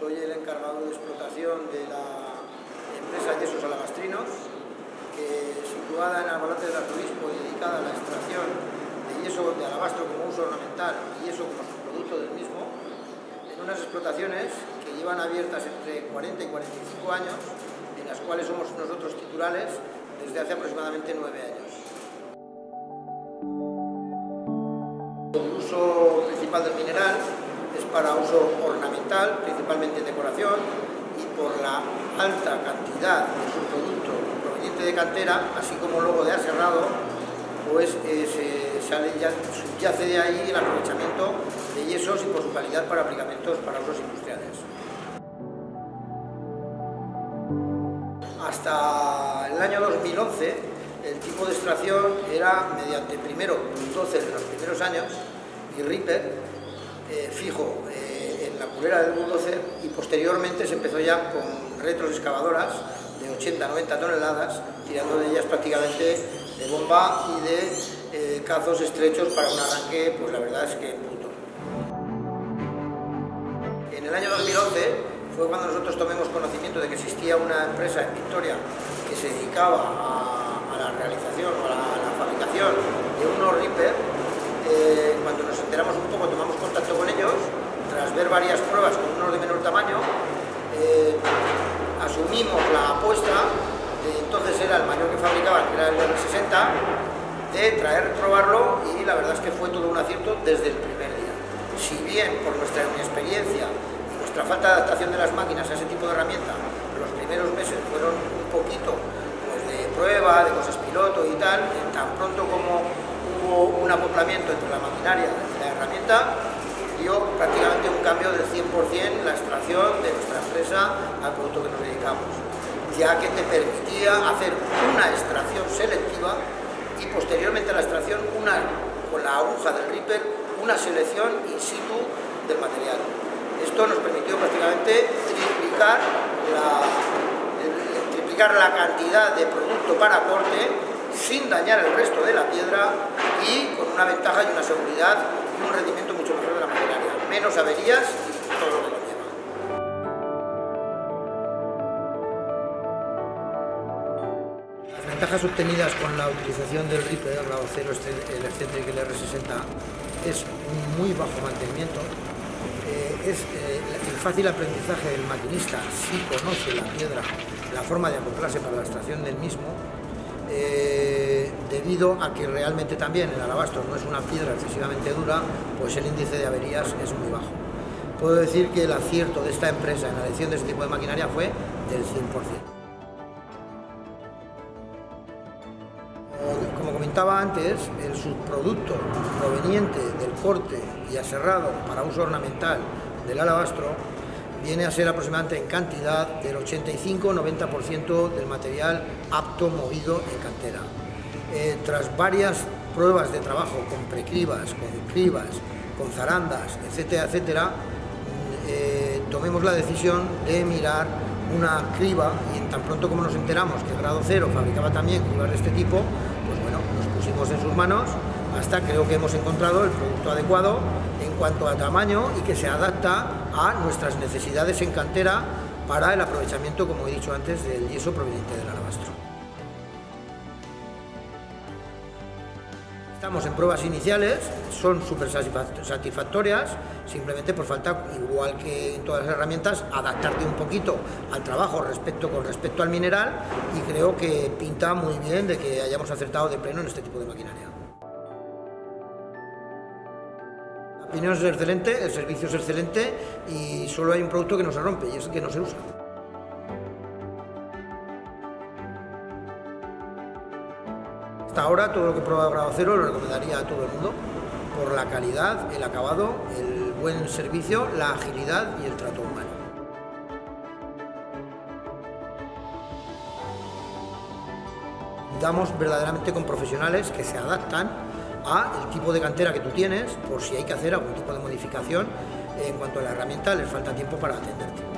Soy el encargado de explotación de la empresa Yesos Alabastrinos, que situada en Albalate del Arzobispo y dedicada a la extracción de yeso de alabastro como uso ornamental y yeso como subproducto del mismo, en unas explotaciones que llevan abiertas entre 40 y 45 años, en las cuales somos nosotros titulares desde hace aproximadamente 9 años. El uso principal del mineral es para uso ornamental, principalmente en decoración, y por la alta cantidad de su producto proveniente de cantera, así como luego de aserrado, pues subyace de ahí el aprovechamiento de yesos y por su calidad para aplicamientos para usos industriales. Hasta el año 2011, el tipo de extracción era mediante primero dosel en los primeros años y ripper, fijo en la culera del bulldozer, y posteriormente se empezó ya con retroexcavadoras de 80-90 toneladas, tirando de ellas prácticamente de bomba y de cazos estrechos para un arranque, pues la verdad es que bruto. En el año 2011 fue cuando nosotros tomamos conocimiento de que existía una empresa en Victoria que se dedicaba a la realización o a la fabricación de unos ripper. Cuando nos enteramos un poco, tomamos contacto con ellos, tras ver varias pruebas con unos de menor tamaño, asumimos la apuesta, entonces era el mayor que fabricaban, que era el R60, de traer, probarlo, y la verdad es que fue todo un acierto desde el primer día. Si bien por nuestra inexperiencia y nuestra falta de adaptación de las máquinas a ese tipo de herramienta, los primeros meses fueron un poquito pues, de prueba, de cosas piloto y tal, tan pronto como un acoplamiento entre la maquinaria y la herramienta, dio prácticamente un cambio del 100% la extracción de nuestra empresa al producto que nos dedicamos, ya que te permitía hacer una extracción selectiva y posteriormente a la extracción con la aguja del ripper una selección in situ del material. Esto nos permitió prácticamente triplicar la cantidad de producto para corte sin dañar el resto de la piedra y con una ventaja y una seguridad y un rendimiento mucho mejor de la maquinaria. Menos averías y todo lo que lo lleva. Las ventajas obtenidas con la utilización del ripper Grado 0, el excéntrico y el R60, es un muy bajo mantenimiento, el fácil aprendizaje del maquinista si conoce la piedra, la forma de acoplarse para la extracción del mismo, debido a que realmente también el alabastro no es una piedra excesivamente dura, pues el índice de averías es muy bajo. Puedo decir que el acierto de esta empresa en la elección de este tipo de maquinaria fue del 100%. Como comentaba antes, el subproducto proveniente del corte y aserrado para uso ornamental del alabastro viene a ser aproximadamente en cantidad del 85-90% del material apto movido en cantera. Tras varias pruebas de trabajo con precribas, con cribas, con zarandas, etcétera, etcétera, tomemos la decisión de mirar una criba, y en tan pronto como nos enteramos que el Grado 0 fabricaba también cribas de este tipo, pues bueno, nos pusimos en sus manos hasta creo que hemos encontrado el producto adecuado en cuanto a tamaño y que se adapta a nuestras necesidades en cantera para el aprovechamiento, como he dicho antes, del yeso proveniente del alabastro. Estamos en pruebas iniciales, son súper satisfactorias, simplemente por falta, igual que en todas las herramientas, adaptarte un poquito al trabajo con respecto al mineral, y creo que pinta muy bien de que hayamos acertado de pleno en este tipo de maquinaria. El dinero es excelente, el servicio es excelente y solo hay un producto que no se rompe, y es el que no se usa. Hasta ahora todo lo que he probado Grado 0 lo recomendaría a todo el mundo por la calidad, el acabado, el buen servicio, la agilidad y el trato humano. Damos verdaderamente con profesionales que se adaptan al tipo de cantera que tú tienes, por si hay que hacer algún tipo de modificación en cuanto a la herramienta, les falta tiempo para atenderte.